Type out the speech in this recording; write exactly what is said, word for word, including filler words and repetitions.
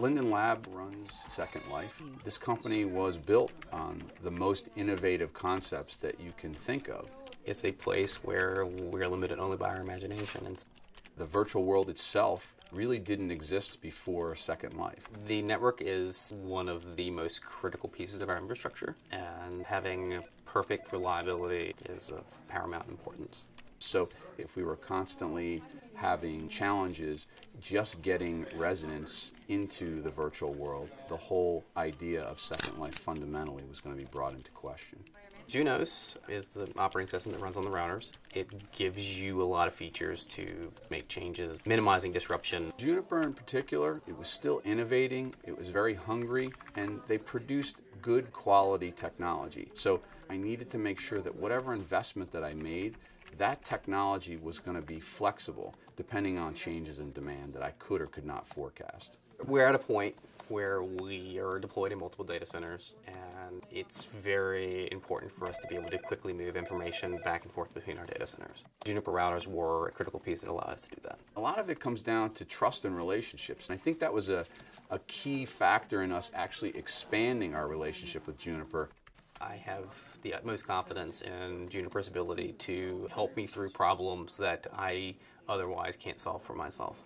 Linden Lab runs Second Life. This company was built on the most innovative concepts that you can think of. It's a place where we're limited only by our imagination. And the virtual world itself really didn't exist before Second Life. The network is one of the most critical pieces of our infrastructure, and having perfect reliability is of paramount importance. So if we were constantly having challenges just getting residents into the virtual world, the whole idea of Second Life fundamentally was going to be brought into question. Junos is the operating system that runs on the routers. It gives you a lot of features to make changes, minimizing disruption. Juniper in particular, it was still innovating, it was very hungry, and they produced good quality technology. So I needed to make sure that whatever investment that I made, that technology was going to be flexible depending on changes in demand that I could or could not forecast. We're at a point where we are deployed in multiple data centers, and it's very important for us to be able to quickly move information back and forth between our data centers. Juniper routers were a critical piece that allowed us to do that. A lot of it comes down to trust and relationships, and I think that was a, a key factor in us actually expanding our relationship with Juniper. I have the utmost confidence in Juniper's ability to help me through problems that I otherwise can't solve for myself.